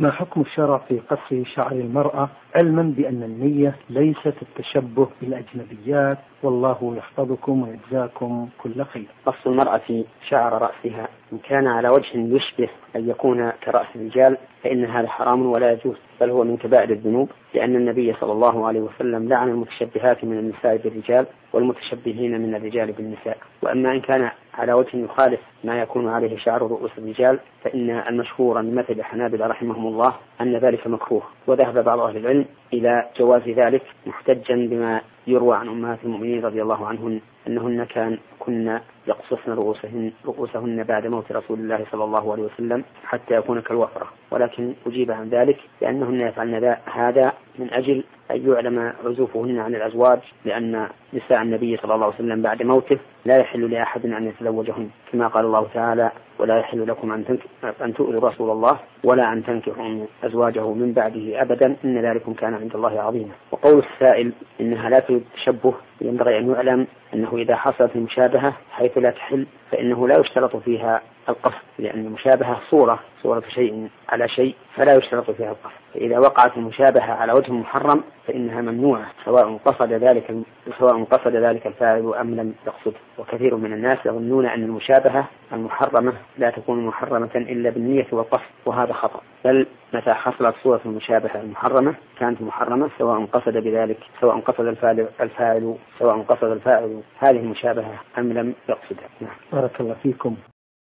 ما حكم الشرع في قص شعر المرأة علما بأن النية ليست التشبه بالأجنبيات؟ والله يحفظكم ويجزاكم كل خير. قص المرأة في شعر رأسها إن كان على وجه يشبه أن يكون كرأس الرجال فإن هذا حرام ولا يجوز، بل هو من كبائر الذنوب، لأن النبي صلى الله عليه وسلم لعن المتشبهات من النساء بالرجال والمتشبهين من الرجال بالنساء. وأما إن كان على وجه يخالف ما يكون عليه شعر رؤوس الرجال فإن المشهور من مثل الحنابلة رحمهم الله أن ذلك مكروه، وذهب بعض أهل العلم إلى جواز ذلك محتجا بما يروى عن أمهات المؤمنين رضي الله عنهن أنهن كنا يقصصن رؤوسهن بعد موت رسول الله صلى الله عليه وسلم حتى يكون كالوفرة، ولكن أجيب عن ذلك لأنهن يفعلن هذا من أجل أن يعلم عزوفهن عن الأزواج، لأن نساء النبي صلى الله عليه وسلم بعد موته لا يحل لأحد أن يتزوجهن، كما قال الله تعالى: ولا يحل لكم أن تؤذوا رسول الله ولا أن تنكحوا أزواجه من بعده أبدا إن ذلكم كان عند الله عظيما. وقول السائل إنها لا تريد التشبه، ينبغي أن يعلم أنه إذا حصلت المشابهة حيث لا تحل فإنه لا يشترط فيها القصد، لأن المشابهة صورة شيء على شيء فلا يشترط فيها القصد، فإذا وقعت المشابهة على وجه محرم فإنها ممنوعة سواء قصد ذلك الفاعل أم لم يقصد. وكثير من الناس يظنون أن المشابهة المحرمة لا تكون محرمة إلا بالنية والقصد، وهذا خطأ، بل متى حصلت صورة المشابهة المحرمة كانت محرمة سواء قصد الفاعل هذه المشابهة أم لم يقصدها. بارك الله فيكم.